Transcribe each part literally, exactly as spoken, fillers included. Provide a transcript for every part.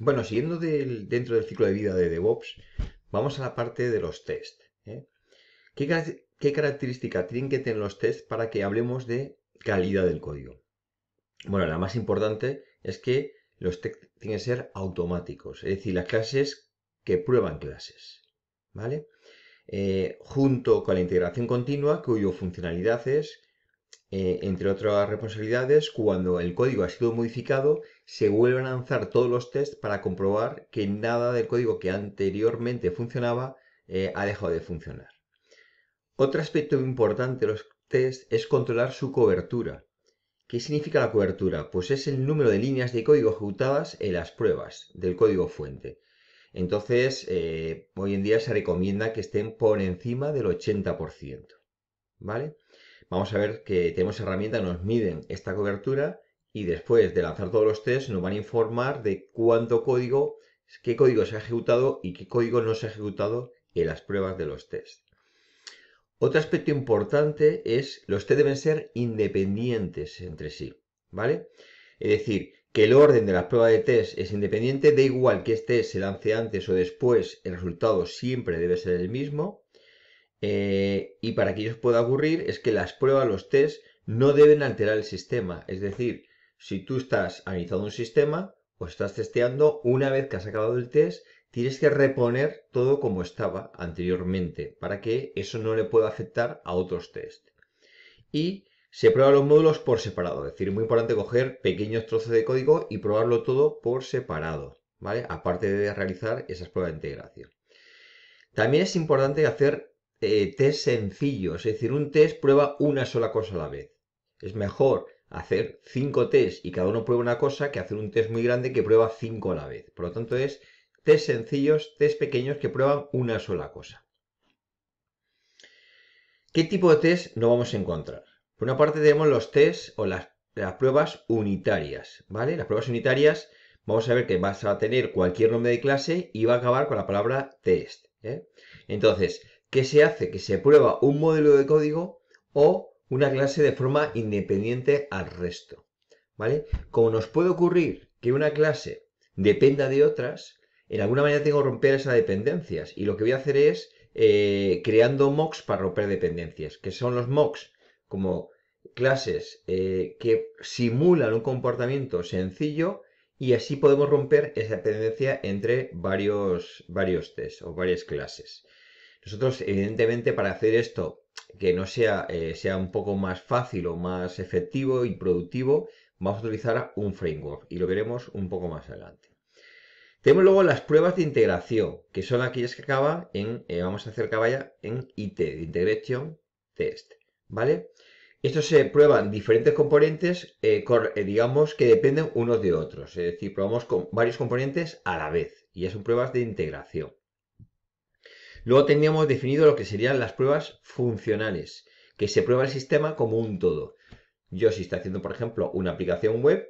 Bueno, siguiendo del, dentro del ciclo de vida de DevOps, vamos a la parte de los test. ¿eh? ¿Qué, qué características tienen que tener los tests para que hablemos de calidad del código? Bueno, la más importante es que los tests tienen que ser automáticos, es decir, las clases que prueban clases, ¿vale? Eh, junto con la integración continua, cuya funcionalidad es, eh, entre otras responsabilidades, cuando el código ha sido modificado, se vuelven a lanzar todos los tests para comprobar que nada del código que anteriormente funcionaba eh, ha dejado de funcionar. Otro aspecto importante de los tests es controlar su cobertura. ¿Qué significa la cobertura? Pues es el número de líneas de código ejecutadas en las pruebas del código fuente. Entonces, eh, hoy en día se recomienda que estén por encima del ochenta por ciento, ¿vale? Vamos a ver que tenemos herramientas que nos miden esta cobertura y después de lanzar todos los tests nos van a informar de cuánto código, qué código se ha ejecutado y qué código no se ha ejecutado en las pruebas de los tests. Otro aspecto importante es los test deben ser independientes entre sí, ¿vale? Es decir, que el orden de las pruebas de test es independiente, da igual que este se lance antes o después, el resultado siempre debe ser el mismo. Eh, y para que ello pueda ocurrir es que las pruebas, los test, no deben alterar el sistema. Es decir, si tú estás analizando un sistema o estás testeando, una vez que has acabado el test, tienes que reponer todo como estaba anteriormente para que eso no le pueda afectar a otros test. Y se prueban los módulos por separado. Es decir, es muy importante coger pequeños trozos de código y probarlo todo por separado, ¿vale? Aparte de realizar esas pruebas de integración. También es importante hacer eh, test sencillos. Es decir, un test prueba una sola cosa a la vez. Es mejor hacer cinco tests y cada uno prueba una cosa que hacer un test muy grande que prueba cinco a la vez. Por lo tanto, es test sencillos, test pequeños que prueban una sola cosa. ¿Qué tipo de test nos vamos a encontrar? Por una parte tenemos los tests o las, las pruebas unitarias, ¿vale? Las pruebas unitarias vamos a ver que vas a tener cualquier nombre de clase y va a acabar con la palabra test, ¿eh? Entonces, ¿qué se hace? Que se prueba un modelo de código o una clase de forma independiente al resto, ¿vale? Como nos puede ocurrir que una clase dependa de otras, en alguna manera tengo que romper esas dependencias y lo que voy a hacer es eh, creando mocks para romper dependencias, que son los mocks como clases eh, que simulan un comportamiento sencillo y así podemos romper esa dependencia entre varios, varios tests o varias clases. Nosotros, evidentemente, para hacer esto que no sea, eh, sea un poco más fácil o más efectivo y productivo, vamos a utilizar un framework y lo veremos un poco más adelante. Tenemos luego las pruebas de integración, que son aquellas que acaban en, eh, vamos a hacer caballa en I T, de Integration Test, ¿vale? Estos se prueban diferentes componentes, eh, digamos que dependen unos de otros, es decir, probamos con varios componentes a la vez, y ya son pruebas de integración. Luego teníamos definido lo que serían las pruebas funcionales, que se prueba el sistema como un todo. Yo si estoy haciendo, por ejemplo, una aplicación web,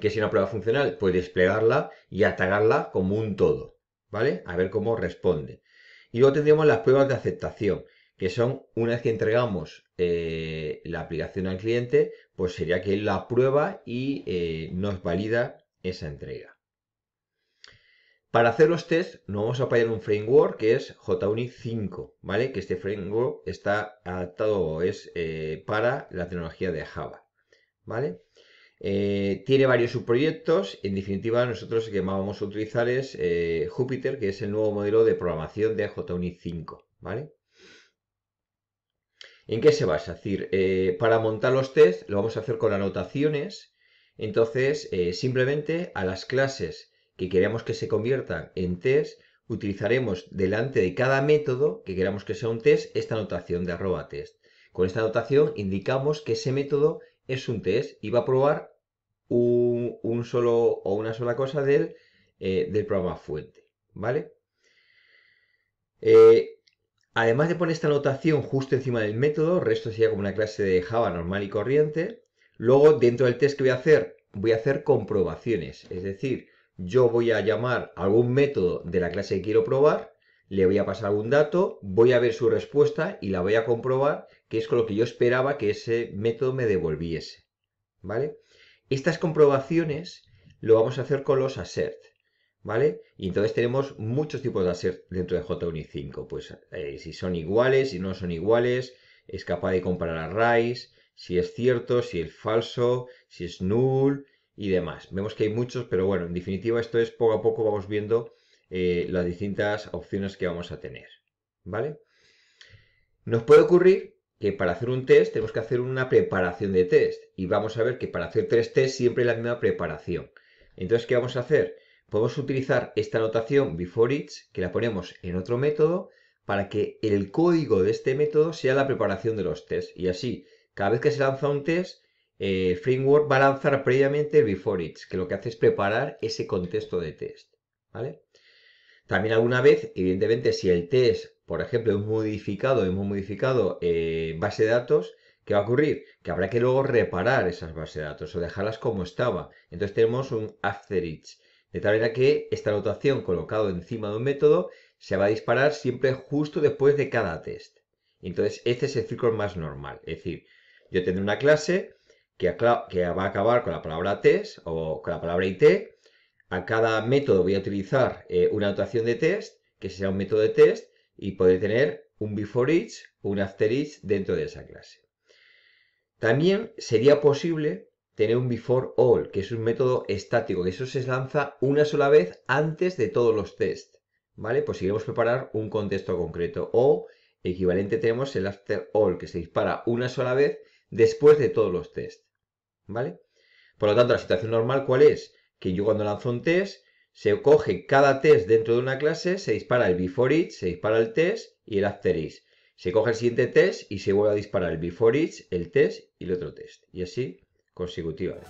que si una prueba funcional, pues desplegarla y atacarla como un todo, ¿vale? A ver cómo responde. Y luego tendríamos las pruebas de aceptación, que son, una vez que entregamos eh, la aplicación al cliente, pues sería que él la aprueba y eh, nos valida esa entrega. Para hacer los tests, nos vamos a apoyar un framework que es JUnit cinco, ¿vale? Que este framework está adaptado, es eh, para la tecnología de Java, ¿vale? Eh, tiene varios subproyectos. En definitiva, nosotros que más vamos a utilizar es eh, Jupiter, que es el nuevo modelo de programación de JUnit cinco, ¿vale? ¿En qué se basa? Es decir, eh, para montar los tests lo vamos a hacer con anotaciones. Entonces, eh, simplemente a las clases que queremos que se conviertan en test, utilizaremos delante de cada método que queramos que sea un test esta anotación de arroba test. Con esta anotación indicamos que ese método es un test y va a probar un, un solo o una sola cosa del, eh, del programa fuente, ¿vale? Eh, además de poner esta anotación justo encima del método, el resto sería como una clase de Java normal y corriente. Luego, dentro del test que voy a hacer, voy a hacer comprobaciones. Es decir, yo voy a llamar a algún método de la clase que quiero probar, le voy a pasar algún dato, voy a ver su respuesta y la voy a comprobar, que es con lo que yo esperaba que ese método me devolviese, ¿vale? Estas comprobaciones lo vamos a hacer con los assert, ¿vale? Y entonces tenemos muchos tipos de assert dentro de JUnit cinco. Pues eh, si son iguales, si no son iguales, es capaz de comparar arrays, si es cierto, si es falso, si es null y demás. Vemos que hay muchos, pero bueno, en definitiva esto es poco a poco vamos viendo eh, las distintas opciones que vamos a tener, ¿vale? Nos puede ocurrir que para hacer un test tenemos que hacer una preparación de test. Y vamos a ver que para hacer tres tests siempre es la misma preparación. Entonces, ¿qué vamos a hacer? Podemos utilizar esta notación before each, que la ponemos en otro método, para que el código de este método sea la preparación de los tests. Y así, cada vez que se lanza un test, el eh, framework va a lanzar previamente el before each, que lo que hace es preparar ese contexto de test, ¿vale? También alguna vez, evidentemente, si el test, por ejemplo, hemos modificado, hemos modificado eh, base de datos, ¿qué va a ocurrir? Que habrá que luego reparar esas bases de datos o dejarlas como estaba. Entonces tenemos un after each, de tal manera que esta notación colocada encima de un método se va a disparar siempre justo después de cada test. Entonces este es el ciclo más normal, es decir, yo tendré una clase que, que va a acabar con la palabra test o con la palabra I T, a cada método voy a utilizar eh, una notación de test, que sea un método de test, y podré tener un before each, un after each dentro de esa clase. También sería posible tener un before all, que es un método estático, que eso se lanza una sola vez antes de todos los tests, ¿vale? Pues si queremos preparar un contexto concreto, o equivalente tenemos el after all, que se dispara una sola vez después de todos los tests, ¿vale? Por lo tanto, la situación normal, ¿cuál es? Que yo cuando lanzo un test, se coge cada test dentro de una clase, se dispara el before each, se dispara el test y el after each. Se coge el siguiente test y se vuelve a disparar el before each, el test y el otro test. Y así consecutivamente.